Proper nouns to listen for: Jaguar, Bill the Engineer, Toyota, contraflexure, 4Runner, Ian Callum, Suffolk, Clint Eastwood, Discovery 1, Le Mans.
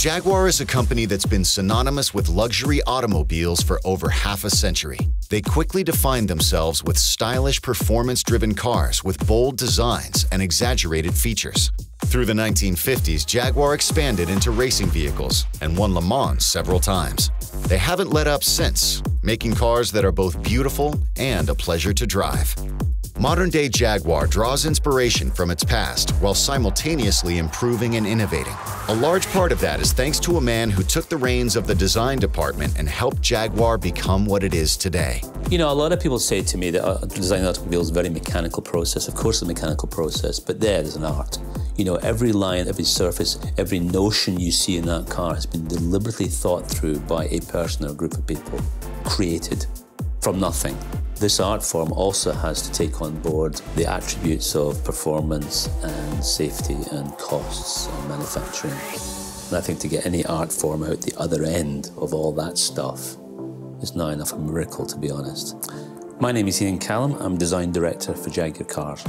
Jaguar is a company that's been synonymous with luxury automobiles for over half a century. They quickly defined themselves with stylish, performance-driven cars with bold designs and exaggerated features. Through the 1950s, Jaguar expanded into racing vehicles and won Le Mans several times. They haven't let up since, making cars that are both beautiful and a pleasure to drive. Modern-day Jaguar draws inspiration from its past while simultaneously improving and innovating. A large part of that is thanks to a man who took the reins of the design department and helped Jaguar become what it is today. You know, a lot of people say to me that designing automobiles is a very mechanical process. Of course, it's a mechanical process, but there's an art. You know, every line, every surface, every notion you see in that car has been deliberately thought through by a person or a group of people, created from nothing. This art form also has to take on board the attributes of performance and safety and costs and manufacturing. And I think to get any art form out the other end of all that stuff is not enough of a miracle, to be honest. My name is Ian Callum. I'm Design Director for Jaguar Cars.